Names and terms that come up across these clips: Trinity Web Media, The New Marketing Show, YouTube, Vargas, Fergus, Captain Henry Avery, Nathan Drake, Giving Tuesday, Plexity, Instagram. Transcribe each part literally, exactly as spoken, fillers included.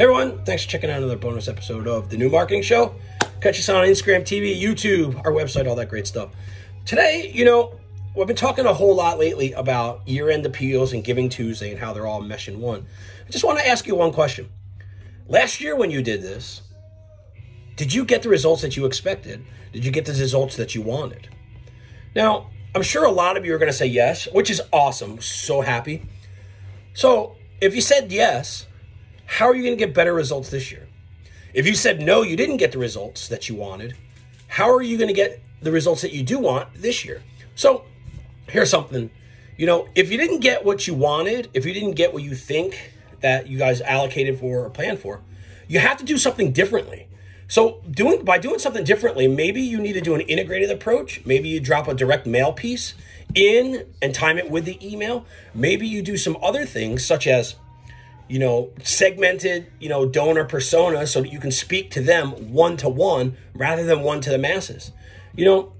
Hey everyone, thanks for checking out another bonus episode of The New Marketing Show. Catch us on Instagram, T V, YouTube, our website, all that great stuff. Today, you know, we've been talking a whole lot lately about year-end appeals and Giving Tuesday and how they're all mesh in one. I just want to ask you one question. Last year when you did this, did you get the results that you expected? Did you get the results that you wanted? Now, I'm sure a lot of you are going to say yes, which is awesome. So happy. So if you said yes, how are you going to get better results this year? If you said no, you didn't get the results that you wanted, how are you going to get the results that you do want this year? So here's something, you know, if you didn't get what you wanted, if you didn't get what you think that you guys allocated for or planned for, you have to do something differently. So doing by doing something differently, maybe you need to do an integrated approach. Maybe you drop a direct mail piece in and time it with the email. Maybe you do some other things such as, you know, segmented, you know, donor persona so that you can speak to them one-to-one rather than one to the masses. You know,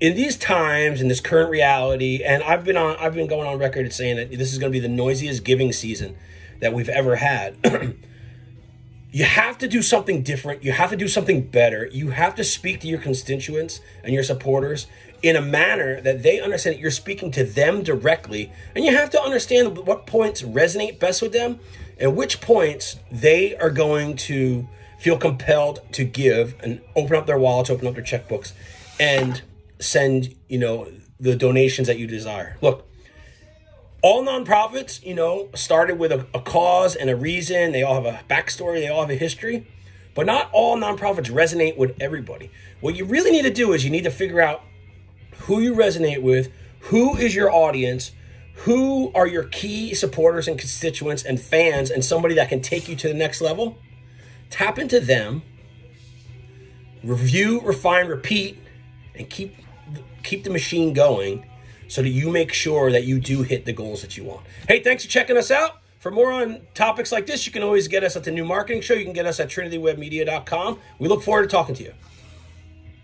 in these times, in this current reality, and I've been on, I've been going on record at saying that this is going to be the noisiest giving season that we've ever had. You have to do something different. You have to do something better. You have to speak to your constituents and your supporters in a manner that they understand that you're speaking to them directly. And you have to understand what points resonate best with them and which points they are going to feel compelled to give and open up their wallets, open up their checkbooks, and send, you know, the donations that you desire. Look, all nonprofits, you know, started with a, a cause and a reason. They all have a backstory. They all have a history. But not all nonprofits resonate with everybody. What you really need to do is you need to figure out who you resonate with, who is your audience, who are your key supporters and constituents and fans and somebody that can take you to the next level. Tap into them, review, refine, repeat, and keep, keep the machine going, so that you make sure that you do hit the goals that you want. Hey, thanks for checking us out. For more on topics like this, you can always get us at The New Marketing Show. You can get us at trinity web media dot com. We look forward to talking to you.